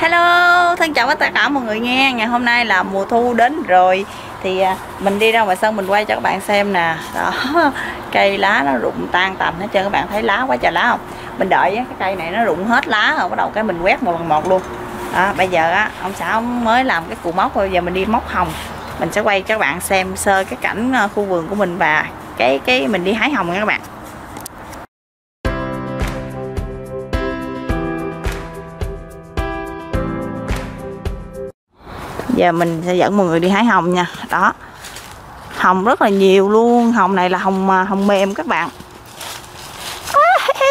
Hello, thân chào tất cả mọi người nha. Ngày hôm nay là mùa thu đến rồi thì mình đi ra ngoài sân mình quay cho các bạn xem nè. Đó, cây lá nó rụng tan tành hết trơn, các bạn thấy lá quá trời lá không? Mình đợi cái cây này nó rụng hết lá rồi bắt đầu cái mình quét một lần một luôn. Đó, bây giờ á, ông xã ông mới làm cái củ móc rồi, giờ mình đi móc hồng. Mình sẽ quay cho các bạn xem sơ cái cảnh khu vườn của mình và cái mình đi hái hồng nha các bạn. Giờ mình sẽ dẫn mọi người đi hái hồng nha. Đó, hồng rất là nhiều luôn. Hồng này là hồng mềm các bạn.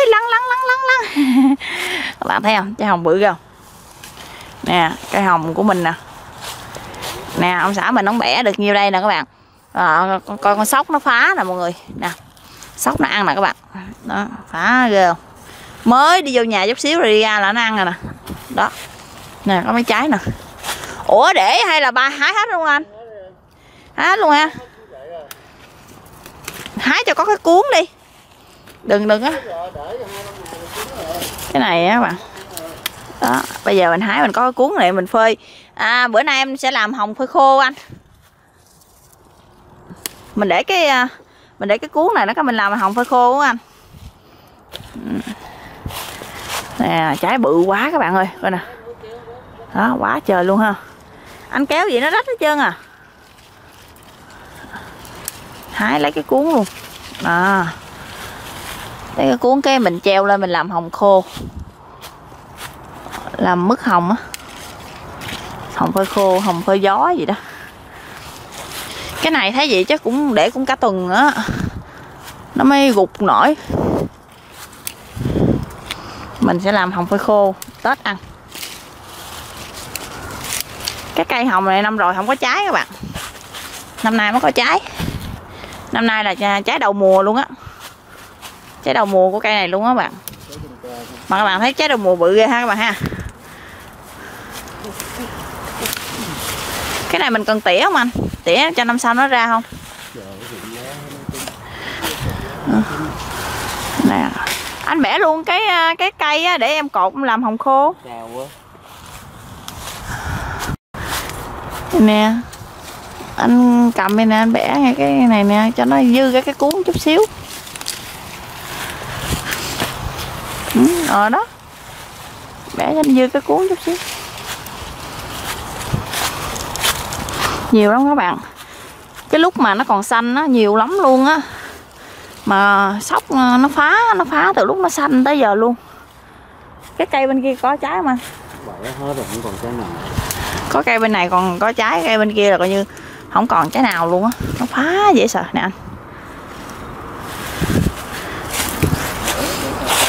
Lăn các bạn thấy không, cái hồng bự không nè, cái hồng của mình nè. Nè ông xã mình không bẻ được nhiêu đây nè các bạn. Coi con sóc nó phá nè mọi người nè, sóc nó ăn nè các bạn. Đó, phá ghê không, mới đi vô nhà chút xíu rồi đi ra là nó ăn rồi nè. Đó nè, có mấy trái nè. Ủa để hay là ba hái hết luôn anh? Hái luôn ha. Hái cho có cái cuốn đi. Đừng á. Cái này á các bạn. Đó, bây giờ mình hái mình có cái cuốn này mình phơi. À bữa nay em sẽ làm hồng phơi khô anh. Mình để cái cuốn này nó mình làm hồng phơi khô của anh. Nè, trái bự quá các bạn ơi, coi nè. Đó, quá trời luôn ha. Anh kéo vậy nó rách hết trơn à. Hái lấy cái cuốn luôn. Đó. Lấy cái cuốn cái mình treo lên mình làm hồng khô. Làm mứt hồng á. Hồng phơi khô, hồng phơi gió gì đó. Cái này thấy vậy chắc cũng để cũng cả tuần nữa nó mới gục nổi. Mình sẽ làm hồng phơi khô Tết ăn. Cái cây hồng này năm rồi không có trái các bạn, năm nay mới có trái. Năm nay là trái đầu mùa luôn á, trái đầu mùa của cây này luôn á bạn. Mà các bạn thấy trái đầu mùa bự ghê ha các bạn ha. Cái này mình cần tỉa không anh? Tỉa cho năm sau nó ra không? Nè, anh bẻ luôn cái cây á, để em cột làm hồng khô. Nè anh cầm đây nè, anh bẻ ngay cái này nè cho nó dư cái cuốn chút xíu. Đó, bẻ cho nó dư cái cuốn chút xíu. Nhiều lắm các bạn, cái lúc mà nó còn xanh nó nhiều lắm luôn á, mà sóc nó phá từ lúc nó xanh tới giờ luôn. Cái cây bên kia có trái mà bẻ hết rồi, không còn trái nào. Có cây bên này còn có trái, cây bên kia là coi như không còn trái nào luôn á. Nó phá dễ sợ nè anh.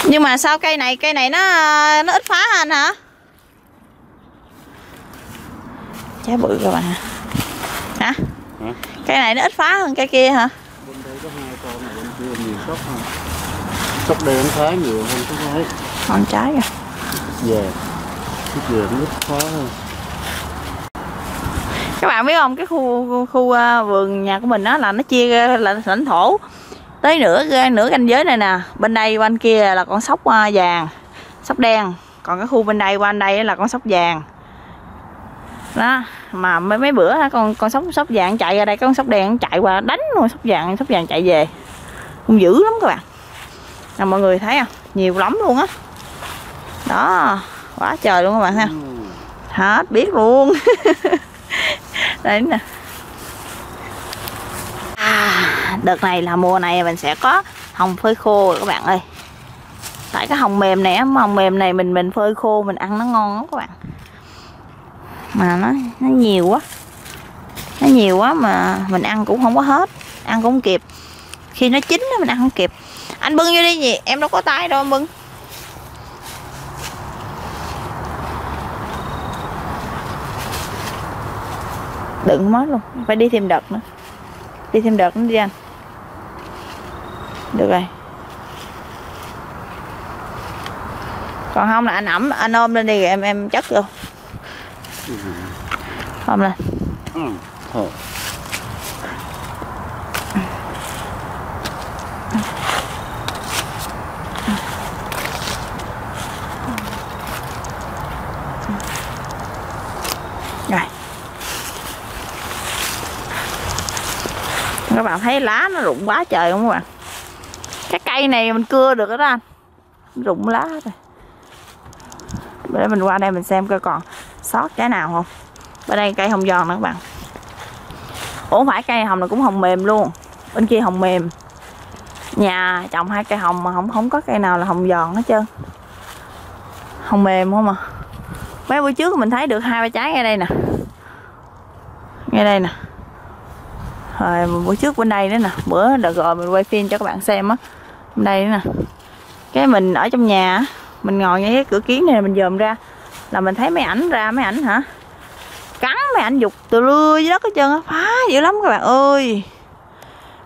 Nhưng mà sao cây này nó ít phá anh hả? Trái bự các bạn hả? Cây này nó ít phá hơn cây kia hả? Bên đây có hai con này, bên kia nhiều sóc hơn. Sóc đen phá nhiều hơn sóc ấy. Còn trái rồi. Về, cái về nó ít phá hơn. Các bạn biết không, cái khu vườn nhà của mình đó là nó chia là lãnh thổ tới nửa ranh giới này nè, bên đây quanh kia là con sóc vàng, sóc đen, còn cái khu bên đây qua đây là con sóc vàng. Đó, mà mấy bữa con sóc vàng chạy ra đây, con sóc đen chạy qua đánh luôn sóc vàng chạy về. Cũng dữ lắm các bạn. Nè mọi người thấy không? Nhiều lắm luôn á. Đó. Đó, quá trời luôn các bạn ha. Hết biết luôn. Đấy nè. Đợt này là mùa này mình sẽ có hồng phơi khô rồi các bạn ơi. Tại cái hồng mềm này, mình phơi khô mình ăn nó ngon lắm các bạn. Mà nó nhiều quá. Nó nhiều quá mà mình ăn cũng không có hết, ăn cũng không kịp. Khi nó chín mình ăn không kịp. Anh bưng vô đi nhỉ, em đâu có tay đâu anh bưng. Đựng mất luôn, phải đi thêm đợt nữa. Đi thêm đợt nữa đi anh. Được rồi. Còn không là anh ôm lên đi, em chất luôn. Ôm lên. Rồi. Các bạn thấy lá nó rụng quá trời không các bạn? Cái cây này mình cưa được đó anh, rụng lá rồi. Để mình qua đây mình xem coi còn sót trái nào không. Bên đây cây hồng giòn nữa các bạn. Ủa không phải cây hồng này cũng hồng mềm luôn. Bên kia hồng mềm. Nhà trồng hai cây hồng mà không có cây nào là hồng giòn hết trơn. Hồng mềm không à. Mấy bữa trước mình thấy được hai ba trái ngay đây nè. Ngay đây nè. Rồi bữa trước bên đây nữa nè. Bữa đợt rồi mình quay phim cho các bạn xem á. Bên đây nữa nè. Cái mình ở trong nhà, mình ngồi ngay cái cửa kiến này mình dòm ra là mình thấy mấy ảnh ra, mấy ảnh hả, cắn mấy ảnh dục từ lưa dưới đất hết trơn á, phá dữ lắm các bạn ơi.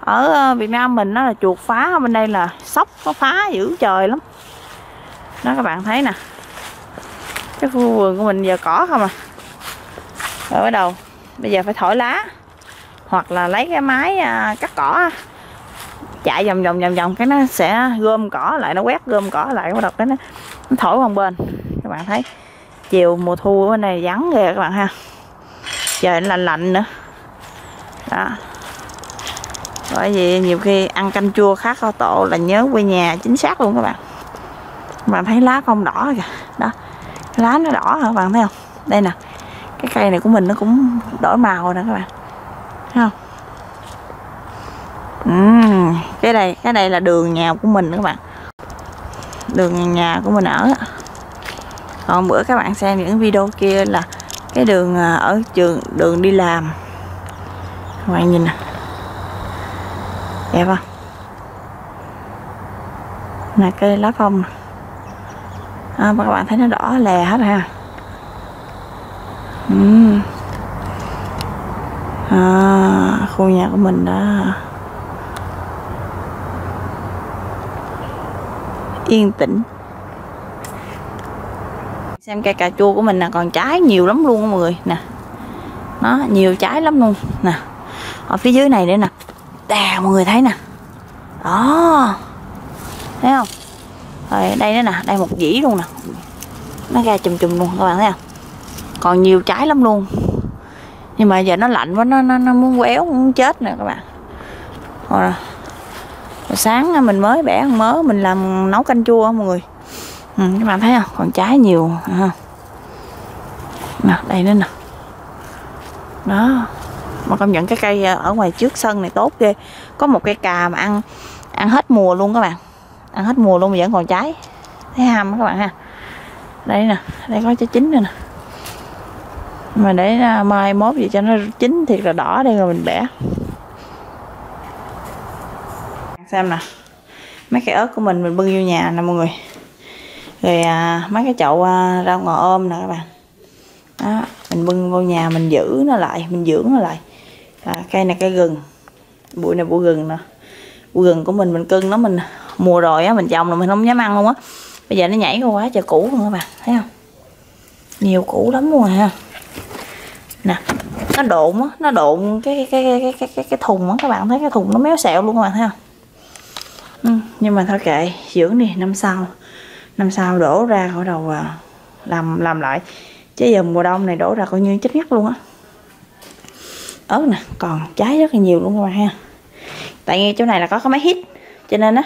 Ở Việt Nam mình nó là chuột phá, bên đây là sóc nó phá dữ trời lắm đó các bạn thấy nè. Cái khu vườn của mình giờ cỏ không à. Rồi bắt đầu bây giờ phải thổi lá hoặc là lấy cái máy cắt cỏ chạy vòng vòng cái nó sẽ gom cỏ lại, nó quét gom cỏ lại, bắt đầu cái nó thổi qua bên. Các bạn thấy chiều mùa thu bên này vắng kìa các bạn ha, trời nó lạnh nữa đó. Bởi vì nhiều khi ăn canh chua khá kho tổ là nhớ quê nhà chính xác luôn các bạn. Mà thấy lá không đỏ kìa đó, lá nó đỏ hả các bạn thấy không? Đây nè, cái cây này của mình nó cũng đổi màu rồi nè các bạn thấy không? Cái này là đường nhà của mình các bạn, đường nhà của mình ở. Còn bữa các bạn xem những video kia là cái đường ở trường, đường đi làm. Các bạn nhìn nè, đẹp không? Là cây lá phong à, các bạn thấy nó đỏ lè hết ha. À, khu nhà của mình đó, yên tĩnh. Xem cây cà chua của mình là còn trái nhiều lắm luôn mọi người nè, nó nhiều trái lắm luôn nè. Ở phía dưới này nữa nè, đà mọi người thấy nè đó, thấy không? Rồi đây nữa nè, đây một dĩ luôn nè, nó ra chùm luôn các bạn thấy không? Còn nhiều trái lắm luôn, nhưng mà giờ nó lạnh quá, nó muốn quéo muốn chết nè các bạn. Rồi sáng mình mới bẻ con mớ mình làm nấu canh chua mọi người. Các bạn thấy không, còn trái nhiều ha. Nè đây nữa nè đó. Mà công nhận cái cây ở ngoài trước sân này tốt ghê, có một cây cà mà ăn hết mùa luôn các bạn, ăn hết mùa luôn mà vẫn còn trái, thấy ham các bạn ha. Đây nè, đây có trái chín nữa nè, mà để mai mốt gì cho nó chín thiệt là đỏ đây rồi mình bẻ. Xem nè, mấy cái ớt của mình bưng vô nhà nè mọi người. Rồi mấy cái chậu rau ngò ôm nè các bạn đó, mình bưng vô nhà mình giữ nó lại, mình dưỡng nó lại. Cây này cây gừng, bụi này bụi gừng nè. Bụi gừng của mình cưng nó, mình mùa rồi á mình trồng là mình không dám ăn luôn á, bây giờ nó nhảy qua quá trời củ luôn các bạn thấy không, nhiều củ lắm luôn rồi ha. Nè nó độn á, nó độn cái thùng á, các bạn thấy cái thùng nó méo xẹo luôn các bạn thấy không. Nhưng mà thôi kệ, dưỡng đi, năm sau đổ ra khỏi đầu làm lại, chứ giờ mùa đông này đổ ra coi như chết ngắt luôn á. Ớt nè còn trái rất là nhiều luôn các bạn ha, tại ngay chỗ này là có cái máy hít cho nên á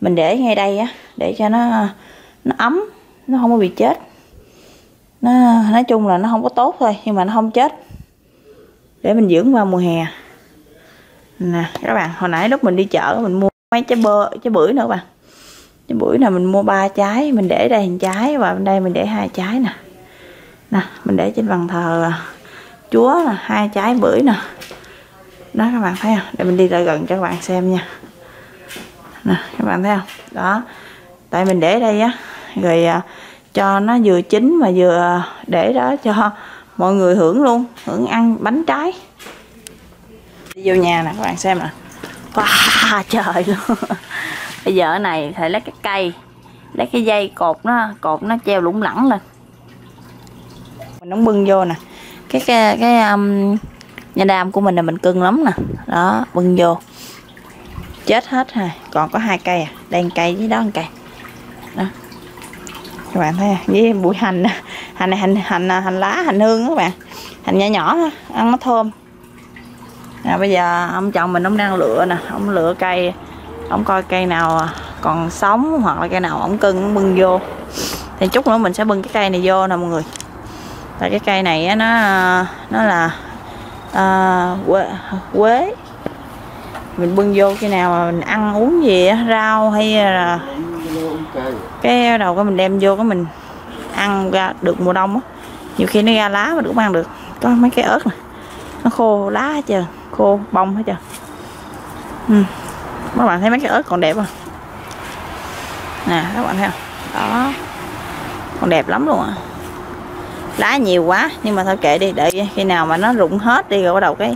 mình để ngay đây á để cho nó ấm, nó không có bị chết. Nó nói chung là nó không có tốt thôi nhưng mà nó không chết, để mình dưỡng qua mùa hè. Nè các bạn, hồi nãy lúc mình đi chợ mình mua mấy trái bưởi nữa các bạn. Trái bưởi này mình mua 3 trái, mình để đây 1 trái và bên đây mình để 2 trái nè. Nè, mình để trên bàn thờ Chúa là 2 trái bưởi nè. Đó các bạn thấy không? Để mình đi lại gần cho các bạn xem nha. Nè, các bạn thấy không? Đó. Tại mình để đây á, rồi cho nó vừa chín mà vừa để đó cho mọi người hưởng luôn, hưởng ăn bánh trái. Đi vô nhà nè các bạn xem nè. Wow, trời luôn. Bây giờ ở này phải lấy cái cây, lấy cái dây cột nó treo lủng lẳng lên. Mình không bưng vô nè. Cái nhà đam của mình là mình cưng lắm nè. Đó, bưng vô. Chết hết rồi, còn có 2 cây à. Đây 1 cây với đó 1 cây. Đó. Các bạn thấy với bụi hành nè, hành lá, hành hương đó các bạn. hành nhỏ nhỏ ăn nó thơm. Bây giờ ông chồng mình ông đang lựa nè, ông lựa cây, ông coi cây nào còn sống hoặc là cây nào ổng cưng ổng bưng vô. Thì chút nữa mình sẽ bưng cái cây này vô nè mọi người. Tại cái cây này á, nó là quế. Mình bưng vô khi nào mà mình ăn uống gì á, rau hay là cái đầu cái mình đem vô cái mình ăn ra được mùa đông á. Nhiều khi nó ra lá mà cũng ăn được. Có mấy cái ớt này, nó khô lá hết trơn, khô bông hết trơn. Các bạn thấy mấy cái ớt còn đẹp không? Nè các bạn thấy không? Đó, còn đẹp lắm luôn à. Lá nhiều quá nhưng mà thôi kệ đi, để khi nào mà nó rụng hết đi rồi bắt đầu cái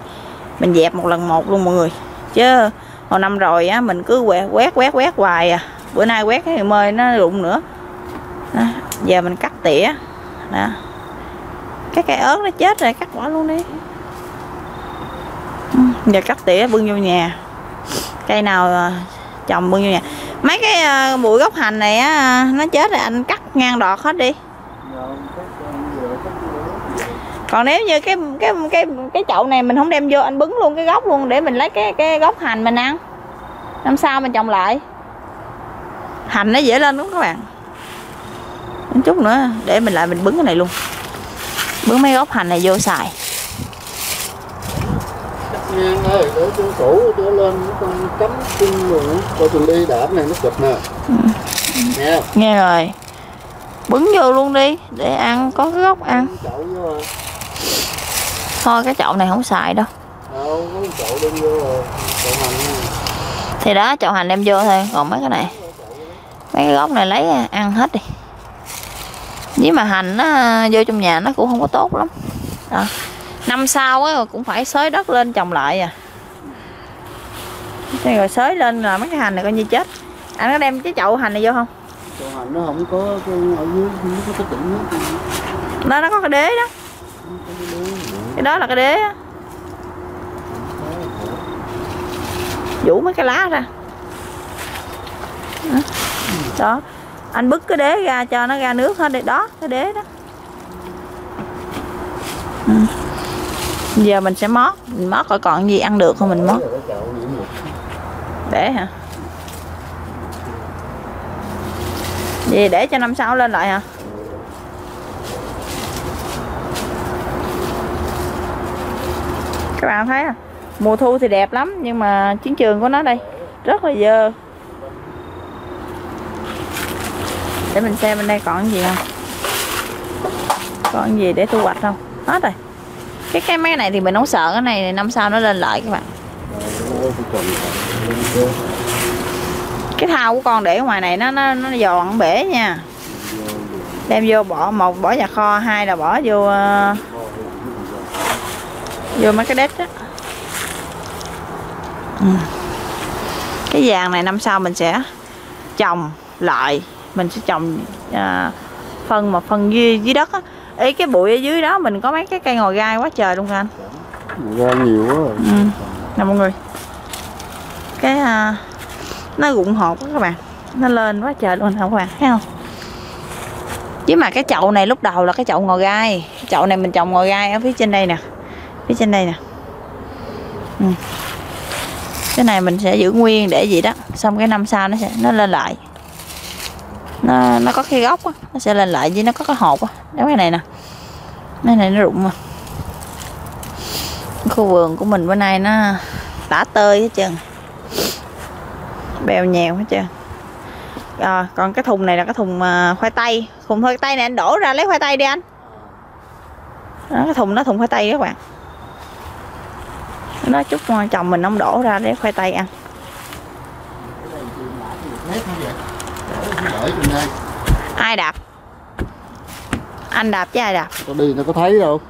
mình dẹp một lần một luôn mọi người. Chứ hồi năm rồi á mình cứ quét hoài à. Bữa nay quét cái mơi nó rụng nữa. Đó, giờ mình cắt tỉa. Đó. Cái cây ớt nó chết rồi cắt bỏ luôn đi. Giờ cắt tỉa bưng vô nhà. Cây nào trồng bưng vô nhà. Mấy cái bụi gốc hành này á nó chết rồi anh cắt ngang đọt hết đi. Còn nếu như cái chậu này mình không đem vô, anh bứng luôn cái gốc luôn để mình lấy cái gốc hành mình ăn. Năm sau mình trồng lại. Hành nó dễ lên đúng không các bạn? Một chút nữa để mình lại mình bứng cái này luôn. Bứng mấy gốc hành này vô xài. Ngang ơi, để xuống củ, để lên con cắm kinh rồi, coi từng ly đạp này nó cực nè. Nghe. Nghe rồi. Bứng vô luôn đi, để ăn, có cái gốc ăn. Thôi cái chậu này không xài đâu. Đâu, cái chậu đem vô rồi, chậu hành. Thì đó, chậu hành đem vô thôi, còn mấy cái này. Mấy cái gốc này lấy ăn hết đi. Với mà hành nó vô trong nhà nó cũng không có tốt lắm. Đó. Năm sau ấy, cũng phải xới đất lên trồng lại à. Thế rồi xới lên là mấy cái hành này coi như chết. Anh có đem cái chậu hành này vô không? Chậu hành nó không có cái, ở dưới nó có cái tỉnh đó. Nó có cái đế đó. Cái đó là cái đế á. Vũ mấy cái lá ra. Đó. Anh bứt cái đế ra cho nó ra nước hết đi. Đó, cái đế đó. Giờ mình sẽ mót, mình mót coi còn gì ăn được không mình mót. Để hả? Vậy để cho năm sau lên lại hả? Các bạn thấy không? Mùa thu thì đẹp lắm nhưng mà chiến trường của nó đây rất là dơ. Để mình xem bên đây còn gì không? Còn gì để thu hoạch không? Hết rồi. Cái máy này thì mình không sợ, cái này năm sau nó lên lại các bạn. Cái thau của con để ngoài này nó giòn bể nha. Đem vô bỏ, một bỏ nhà kho, hai là bỏ vô mấy cái đét á. Cái vàng này năm sau mình sẽ trồng lại, mình sẽ trồng phân mà phân dưới đất á. Ý cái bụi ở dưới đó mình có mấy cái cây ngò gai quá trời luôn anh. Ngò gai nhiều quá rồi. Nè mọi người. Cái nó rụng hột đó các bạn. Nó lên quá trời luôn không các bạn, thấy không? Chứ mà cái chậu này lúc đầu là cái chậu ngò gai. Cái chậu này mình trồng ngò gai ở phía trên đây nè. Phía trên đây nè. Cái này mình sẽ giữ nguyên để gì đó, xong cái năm sau nó lên lại. Nó có cái gốc á, nó sẽ lên lại với nó có cái hột á. Giống cái này nè, cái này nó rụng mà. Khu vườn của mình bữa nay nó tả tơi hết trơn, bèo nhèo hết trơn. Còn cái thùng này là cái thùng khoai tây. Thùng khoai tây này anh đổ ra lấy khoai tây đi anh. Đó, cái thùng nó thùng khoai tây đó các bạn. Nó chút chồng mình ông đổ ra để khoai tây ăn. Ai đạp? Anh đạp chứ ai đạp? Tao đi nó có thấy đâu.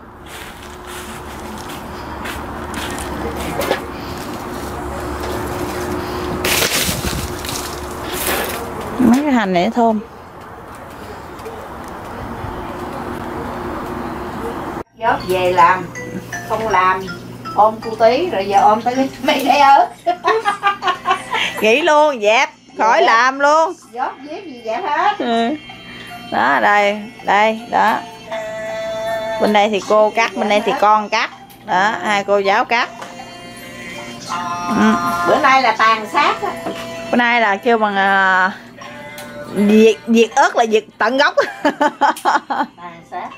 Mấy cái hành này thơm. Góp về làm, không làm ôm cu tí rồi giờ ôm tới mấy cái ớt. Nghỉ luôn dẹp. Khỏi làm luôn. Dót viết gì vậy hết. Đó đây, đây, đó. Bên đây thì cô cắt, bên đây thì con cắt. Đó, hai cô giáo cắt. Bữa nay là tàn sát. Bữa nay là kêu bằng diệt ớt là diệt tận gốc. Tàn sát.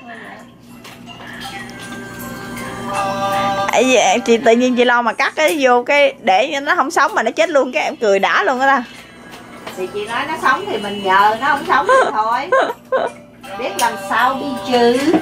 Chị tự nhiên chị lo mà cắt cái vô cái để nó không sống mà nó chết luôn cái em cười đã luôn đó ta. Thì chị nói nó sống thì mình nhờ, nó không sống thì thôi. Biết làm sao đi chứ.